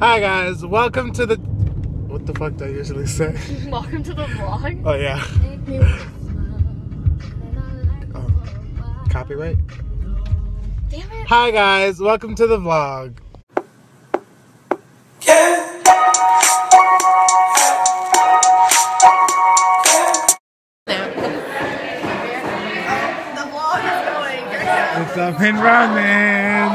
Hi guys, welcome to the... What the fuck do I usually say? Welcome to the vlog? Oh yeah. Copyright? Damn it. Hi guys, welcome to the vlog. It's up and running!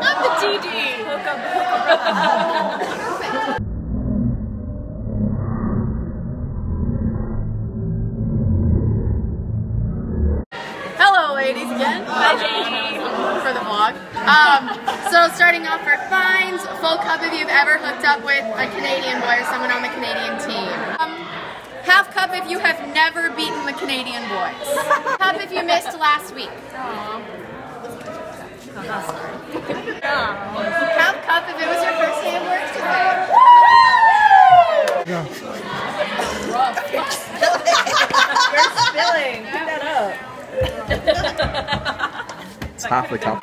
Not the DD! Hook up, hook up. Hello ladies again. Hi Jamie for the vlog. So starting off our finds, full cup if you've ever hooked up with a Canadian boy or someone on the Canadian team. Half cup if you have never beaten the Canadian boys. Cup if you missed last week. Half cup if it was your first day of work today. No. You're spilling. Pick that up. It's half the cup.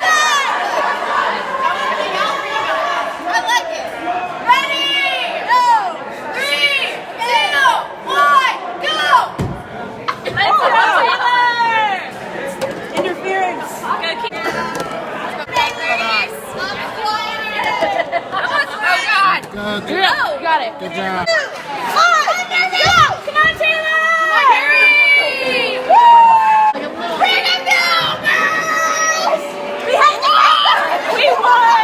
Go! Got it. Good job. Go! Come on, Taylor! Come on, Harry! Woo! Bring it down, girls! We had to win! We won! We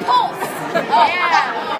Pulse. Oh yeah.